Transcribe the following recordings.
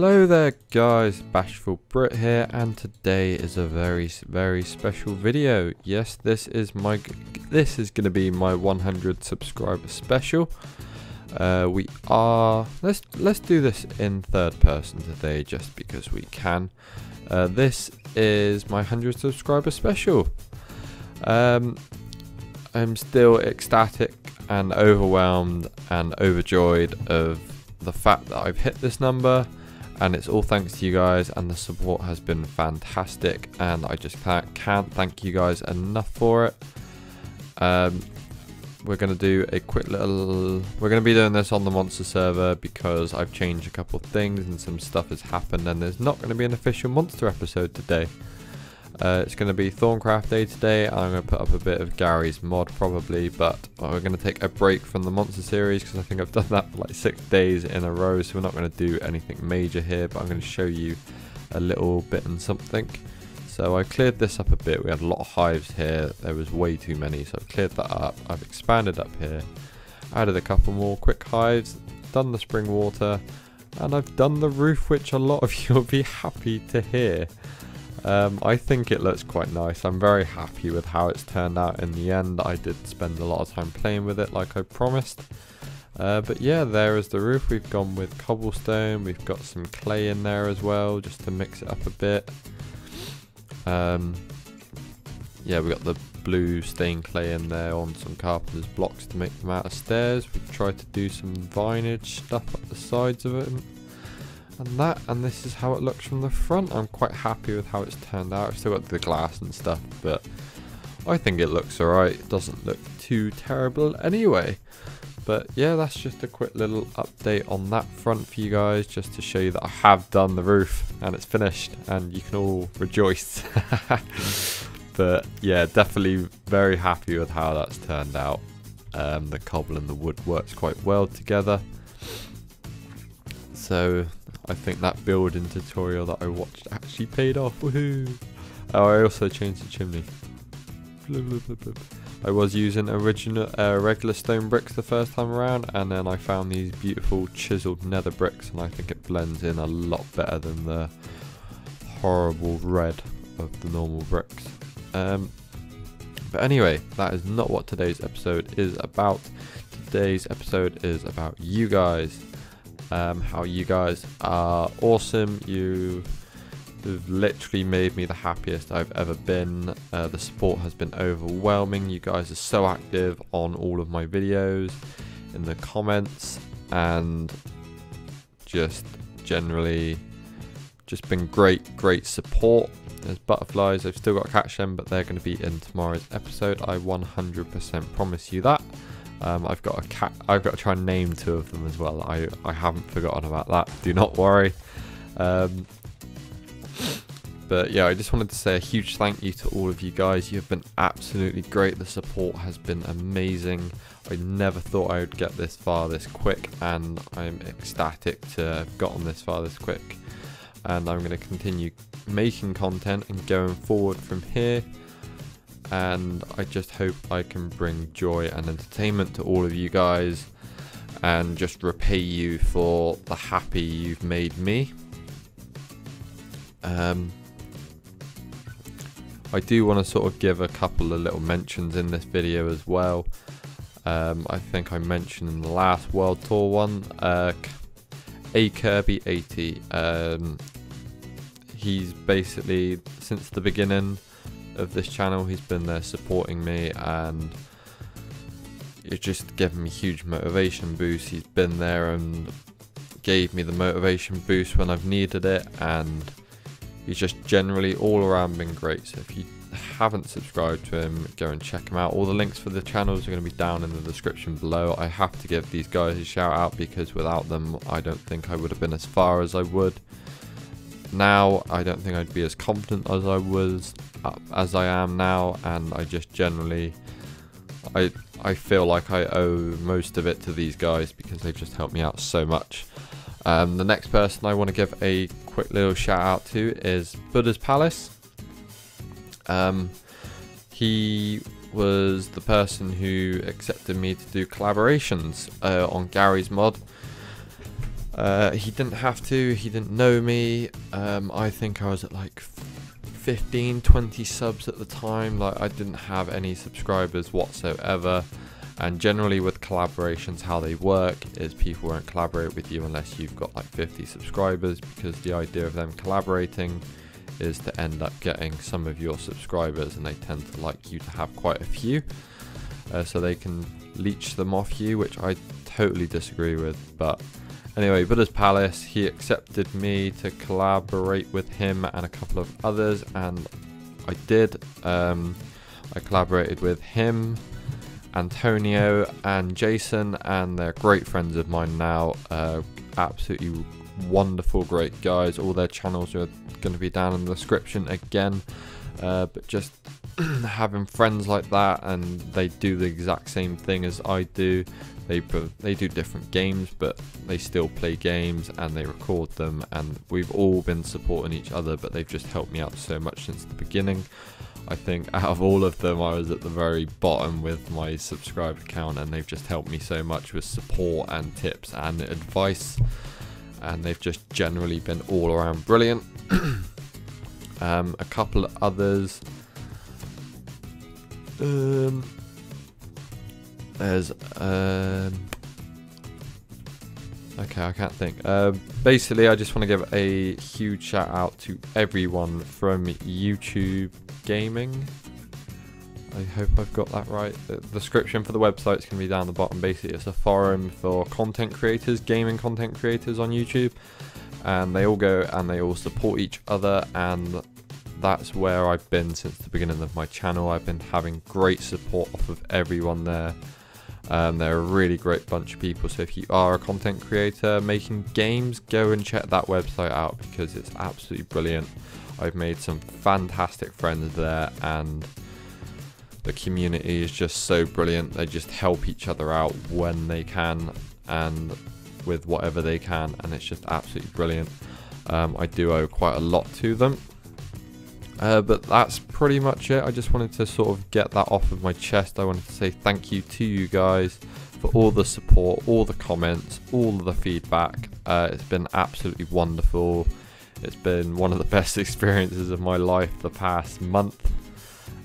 Hello there guys, Bashful Brit here, and today is a very, very special video. Yes, this is gonna be my 100 subscriber special. Let's do this in third person today just because we can. This is my 100 subscriber special. I'm still ecstatic and overwhelmed and overjoyed of the fact that I've hit this number. And it's all thanks to you guys, and the support has been fantastic, and I just can't thank you guys enough for it. We're gonna do a quick little. We're gonna be doing this on the monster server because I've changed a couple of things and some stuff has happened, and there's not gonna be an official monster episode today. It's gonna be Thorncraft Day today. And I'm gonna put up a bit of Gary's mod probably, but we're gonna take a break from the monster series because I think I've done that for like 6 days in a row. So we're not gonna do anything major here, but I'm gonna show you a little bit and something. So I cleared this up a bit. We had a lot of hives here. There was way too many, so I've cleared that up. I've expanded up here, added a couple more quick hives, done the spring water, and I've done the roof, which a lot of you will be happy to hear. I think it looks quite nice. I'm very happy with how it's turned out in the end. I did spend a lot of time playing with it like I promised. But yeah, there is the roof. We've gone with cobblestone. We've got some clay in there as well just to mix it up a bit. Yeah, we got the blue stained clay in there on some carpenter's blocks to make them out of stairs. We've tried to do some vinage stuff up the sides of it. And this is how it looks from the front. I'm quite happy with how it's turned out. I've still got the glass and stuff, but I think it looks alright. It doesn't look too terrible anyway. But yeah, that's just a quick little update on that front for you guys, just to show you that I have done the roof and it's finished and you can all rejoice. But yeah, definitely very happy with how that's turned out. The cobble and the wood works quite well together. So I think that building tutorial that I watched actually paid off. Woohoo! Oh, I also changed the chimney. I was using regular stone bricks the first time around, and then I found these beautiful chiseled nether bricks, and I think it blends in a lot better than the horrible red of the normal bricks. But anyway, that is not what today's episode is about. Today's episode is about you guys. How you guys are awesome. You've literally made me the happiest I've ever been. The support has been overwhelming. You guys are so active on all of my videos, in the comments, and just generally just been great support. There's butterflies. I've still got to catch them, but they're going to be in tomorrow's episode. I 100% promise you that. I've got to try and name two of them as well. I haven't forgotten about that. Do not worry. But yeah, I just wanted to say a huge thank you to all of you guys. You've been absolutely great. The support has been amazing. I never thought I would get this far this quick, and I'm ecstatic to have gotten this far this quick. And I'm going to continue making content and going forward from here. And I just hope I can bring joy and entertainment to all of you guys and just repay you for the happy you've made me. I do want to sort of give a couple of little mentions in this video as well. I think I mentioned in the last World Tour one, Akirby80. He's basically, since the beginning of this channel, he's been there supporting me, and it just gave me a huge motivation boost. He's been there and gave me the motivation boost when I've needed it, and he's just generally all around been great. So if you haven't subscribed to him, go and check him out. All the links for the channels are going to be down in the description below. I have to give these guys a shout out because without them I don't think I would have been as far as I would now. I don't think I'd be as confident as I was as I am now, and I just generally I feel like I owe most of it to these guys because they've just helped me out so much. The next person I want to give a quick little shout out to is Buddha's Palace. He was the person who accepted me to do collaborations on Gary's mod. He didn't have to, he didn't know me. I think I was at like 15, 20 subs at the time. Like, I didn't have any subscribers whatsoever. And generally with collaborations, how they work is people won't collaborate with you unless you've got like 50 subscribers, because the idea of them collaborating is to end up getting some of your subscribers, and they tend to like you to have quite a few, so they can leech them off you, which I totally disagree with. But anyway, Buddha's Palace, he accepted me to collaborate with him and a couple of others, and I did. I collaborated with him, Antonio and Jason, and they're great friends of mine now. Absolutely wonderful, great guys. All their channels are going to be down in the description again. But just having friends like that, and they do the exact same thing as I do. They do different games, but they still play games and they record them, and we've all been supporting each other, but they've just helped me out so much since the beginning. I think out of all of them, I was at the very bottom with my subscriber count, and they've just helped me so much with support and tips and advice, and they've just generally been all around brilliant. A couple of others, there's okay, I can't think. Basically, I just want to give a huge shout out to everyone from YouTube Gaming. I hope I've got that right. The description for the website's going to be down the bottom. Basically, it's a forum for content creators, gaming content creators on YouTube, and they all go and they all support each other, and that's where I've been since the beginning of my channel. I've been having great support off of everyone there. They're a really great bunch of people, so if you are a content creator making games, go and check that website out, because it's absolutely brilliant. I've made some fantastic friends there, and the community is just so brilliant. They just help each other out when they can and with whatever they can, and it's just absolutely brilliant. I do owe quite a lot to them. But that's pretty much it. I just wanted to sort of get that off of my chest. I wanted to say thank you to you guys for all the support, all the comments, all the feedback. It's been absolutely wonderful. It's been one of the best experiences of my life the past month,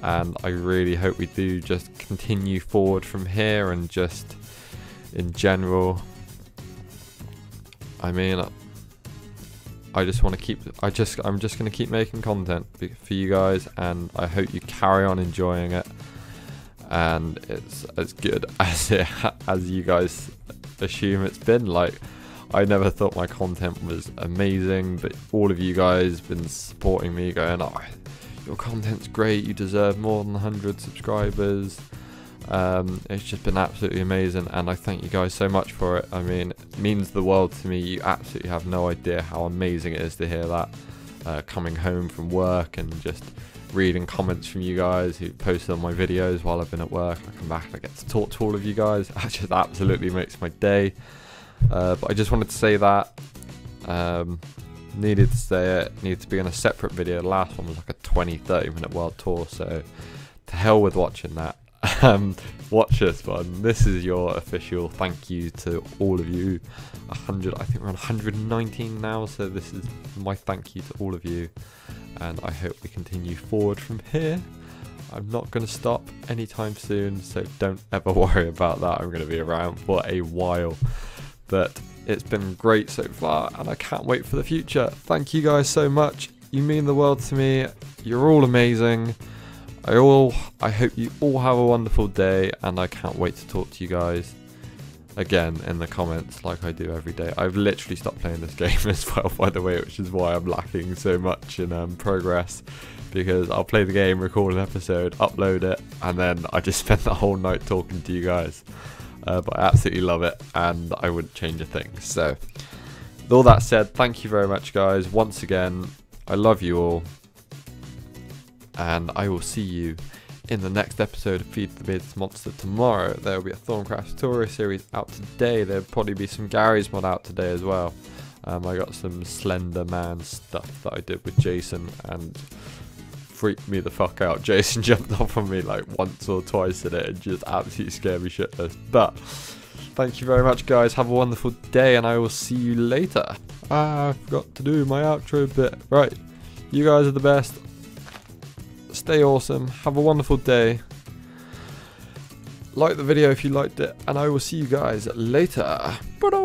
and I really hope we do just continue forward from here. And just in general, I mean, I just want to keep, I'm just going to keep making content for you guys, and I hope you carry on enjoying it, and it's as good as you guys assume it's been. Like, I never thought my content was amazing, but all of you guys been supporting me, going, "Oh, your content's great, you deserve more than 100 subscribers." It's just been absolutely amazing, and I thank you guys so much for it. I mean, it means the world to me. You absolutely have no idea how amazing it is to hear that, coming home from work and just reading comments from you guys who posted on my videos while I've been at work. I come back and I get to talk to all of you guys. That just absolutely makes my day. But I just wanted to say that, needed to say it, needed to be in a separate video. The last one was like a 20-30 minute world tour, so to hell with watching that. Watch this one. This is your official thank you to all of you. 100, I think we're on 119 now, so this is my thank you to all of you, and I hope we continue forward from here. I'm not going to stop anytime soon, so don't ever worry about that. I'm going to be around for a while, but it's been great so far, and I can't wait for the future. Thank you guys so much. You mean the world to me. You're all amazing. I hope you all have a wonderful day, and I can't wait to talk to you guys again in the comments like I do every day. I've literally stopped playing this game as well, by the way, which is why I'm lacking so much in progress, because I'll play the game, record an episode, upload it, and then I just spend the whole night talking to you guys. But I absolutely love it, and I wouldn't change a thing. So, with all that said, thank you very much, guys. Once again, I love you all. And I will see you in the next episode of Feed the Mids Monster tomorrow. There will be a Thorncraft tutorial series out today. There will probably be some Gary's mod out today as well. I got some Slender Man stuff that I did with Jason, and freaked me the fuck out. Jason jumped off on me like once or twice in it and just absolutely scared me shitless. But Thank you very much, guys. Have a wonderful day, and I will see you later. I forgot to do my outro bit. Right. You guys are the best. Stay awesome. Have a wonderful day. Like the video if you liked it, and I will see you guys later. Bye-bye.